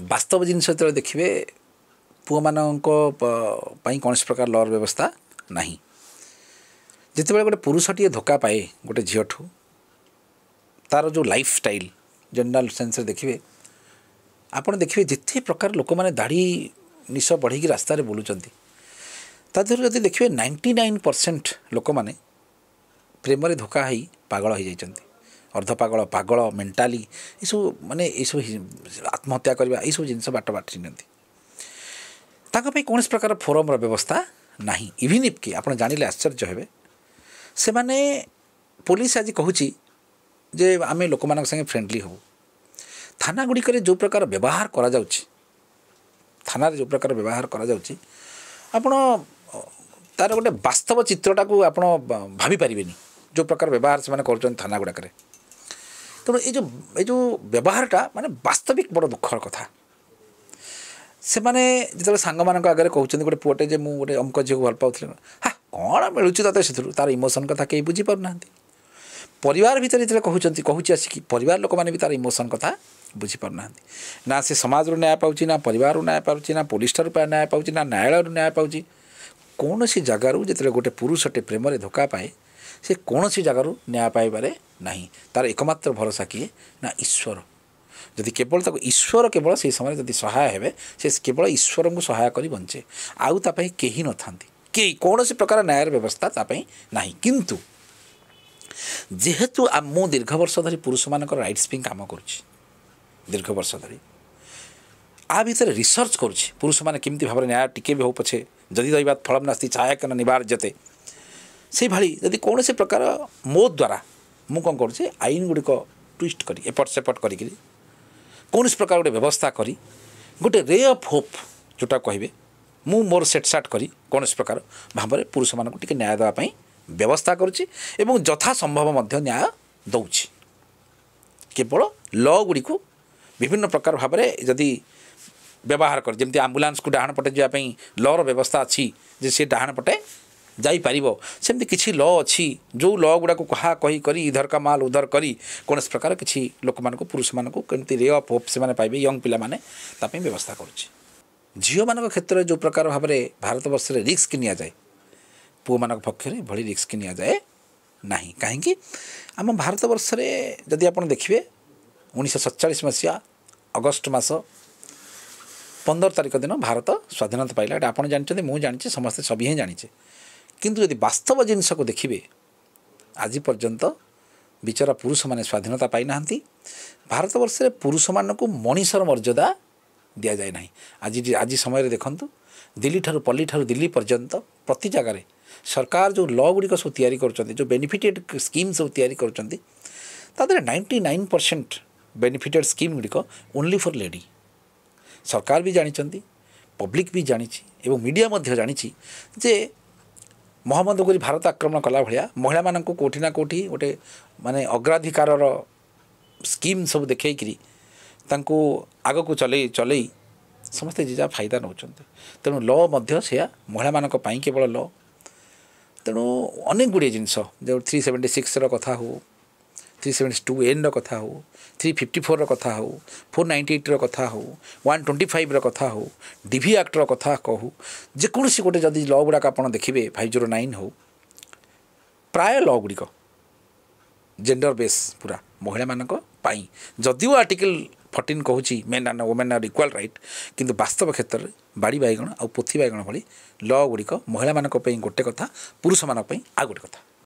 वास्तव जिनस जो देखिए पुओ मान कौन प्रकार लॉर व्यवस्था ना जिते गोटे पुरुषटे धोखा पाए गोटे झीठू तार जो लाइफ स्टाइल जनरल सेन्स देखिए आप देखिए जिते प्रकार लोक मैंने दाढ़ी निश बढ़ी रास्त बुलूँ तादेहर जब देखिए 99% लोक मैंने प्रेम धोखा हो पागल हो जाती अर्ध पागल पागल मेन्टाली यू मानने आत्महत्या करवा यू जिन बाट बाटी कौन प्रकार फोरम व्यवस्था ना इवन इफ कि आप जान आश्चर्य हे से माने पुलिस आज कहूँ जे आम लोक मान संगे फ्रेंडली हो थाना गुड़िक जो प्रकार व्यवहार करा जाउछि थाना जो प्रकार व्यवहार करा जाउछि आपण तार गोटे वास्तव चित्रटा को आप भावी पारे जो प्रकार व्यवहार से कर थाना गुड़ाक तेणु ये जो व्यवहारटा माने वास्तविक बड़ दुखर कथा से माने जो सांग मान आगे कहते गोटे पुआटे जे मु गोटे अमक झील को भल पाऊँ हाँ कौन मिलूँ तेज से तार इमोशन कथा कहीं बुझीपारना परिवार भितर जो कहूँ आसिक परिवार लोक मैंने भी तार इमोशन कथा बुझीपारना ना से समाज रू न्याय पाँच ना परिवार न्याय पाँच ना पुलिस ठार न्याय पाँच ना न्यायालय न्याय पाँच कौन सी जगार जिते गोटे पुरुषटे प्रेम धोखा पाए से कौन सी जगार न्याय पाइबारे ना तार एकमात्र भरोसा किए ना ईश्वर जदि केवल तक ईश्वर केवल से समय जब सहाय हेबे से केवल ईश्वर को सहाय कर बंचे आउ ता पई केही न थांती के कौन सी प्रकार न्यायर व्यवस्था ता पई नाही किंतु जेहेतु मु दीर्घ वर्ष धरी पुरुष मान राइट्स पे काम करुछि दीर्घ वर्ष धरी आ भितर रिसर्च करुछि पुरुष मान केमति भाव न्याय टिके भी हो पछे जदि दैबात फलम नास्ति छायकन निवार्यते से भाई जदि कौन सी प्रकार मो द्वारा मु कोन करुछि आईन गुड़िक ट्विस्ट करी एपट सेपट करी कौन प्रकार गोटे व्यवस्था करी गोटे रे ऑफ होप जोटा कहे मु मोर सेटसाट करी कौन प्रकार भाव में पुरुष मान को न्याय देवाई व्यवस्था करुँची एवं यथा संभव न्याय दौची केवल ल गुड़ी को विभिन्न प्रकार भाव में जदि व्यवहार कर जमी आम्बुलांस को डाहण पटे जावाई लर व्यवस्था अच्छी जे सी डाहण पटे जापर सेमती किसी ल अच्छी जो ल गुड़ा कहा कही करी इधर का माल उधर करी कौन प्रकार किसी लोक मान पुरुष मान के रे ऑफ होप से पाइबे यंग पिला माने तापे व्यवस्था करुँची झील मान क्षेत्र में जो प्रकार भाव में भारतवर्ष में रिस्क नि जाए पुओ मान पक्ष भली रिस्क नि जाए ना कहीं आम भारतवर्ष में जदि आप देखिए 1947 मसीहा अगस्ट मस 15 तारिख दिन भारत स्वाधीनता पाइला आप जानते मुझे जानी समस्ते सभी ही जाचे किंतु यदि वास्तव जिनस को देखिए आज पर्यंत बिचारा पुरुष माने स्वाधीनता पाई ना भारतवर्ष में पुरुष मान को मनीषर मर्यादा दि जाए ना आज आज समय देखूँ दिल्ली पर्यंत प्रति जगार सरकार जो लॉ गुड़िक सब तैयारी जो बेनिफिटेड स्कीम सब तैयारी कर 99% बेनिफिटेड स्कीम गुड़िक ओनली फॉर लेडी सरकार भी जानी पब्लिक भी जानी एवं मीडिया जानी जे मोहम्मद गोरी भारत आक्रमण कला भाया महिला मान कोठी ना कोठी गोटे माने अग्राधिकार स्कीम सब देखिए आग को चलई चलई समस्ते जीजा फायदा नौ तेणु लॉ से महिला मान केवल लॉ तेणु अनेक गुड़े जिनस जो 376 कथा हो 372N कथा हो 354 कथा हो 498 कथा हो 125 कथा हो डीवी एक्टर कथा कहू जेकोसी गोटे जदि लॉ गुड़ाक आप देखिए 509 हो प्राय लॉ गुड़िक जेंडर बेस पूरा महिला मानक पाई जदिव आर्टिकल 14 कहूँ men and women are equal right किंतु वास्तव क्षेत्र में बाड़ी बैगण आ पोथी बैगण भली लॉ गुड़िक महिला मानक गोटे कथा पुरुष मानक आ गोटे कथा।